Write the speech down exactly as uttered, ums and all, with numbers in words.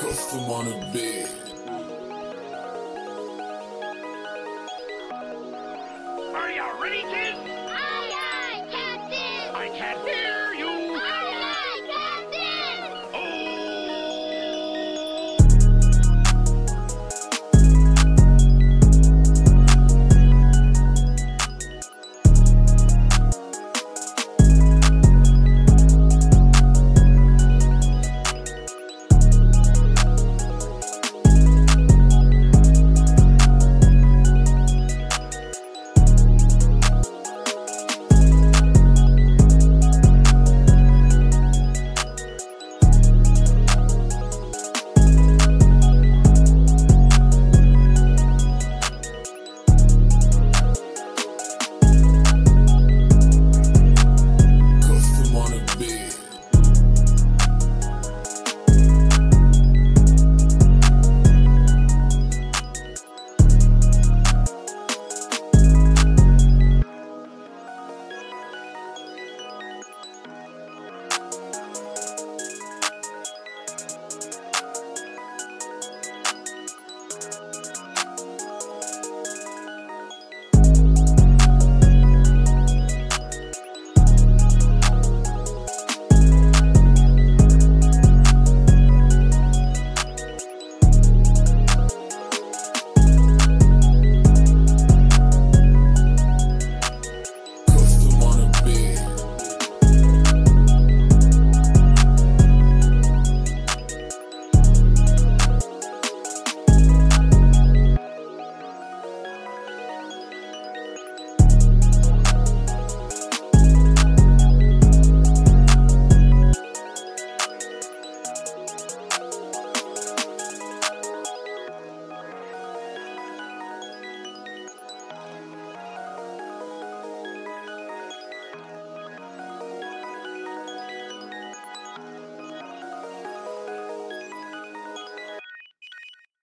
custom on the bed.